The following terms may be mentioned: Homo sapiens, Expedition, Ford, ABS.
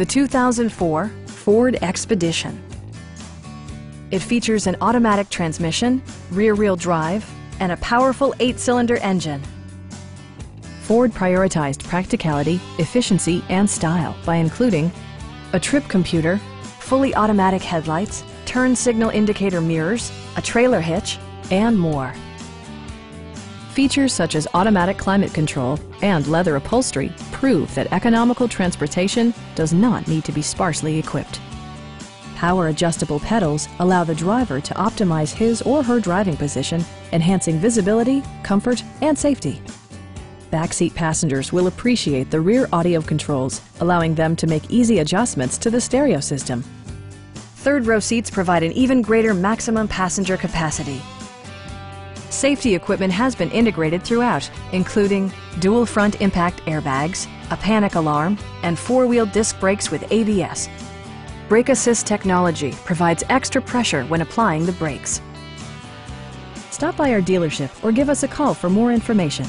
the 2004 Ford Expedition. It features an automatic transmission, rear-wheel drive, and a powerful 8-cylinder engine. Ford prioritized practicality, efficiency, and style by including a trip computer, fully automatic headlights, turn signal indicator mirrors, a trailer hitch, and more. Features such as automatic climate control and leather upholstery prove that economical transportation does not need to be sparsely equipped. Power-adjustable pedals allow the driver to optimize his or her driving position, enhancing visibility, comfort, and safety. Backseat passengers will appreciate the rear audio controls, allowing them to make easy adjustments to the stereo system. Third-row seats provide an even greater maximum passenger capacity. Safety equipment has been integrated throughout, including dual front impact airbags, a panic alarm, and four-wheel disc brakes with ABS. Brake assist technology provides extra pressure when applying the brakes. Stop by our dealership or give us a call for more information.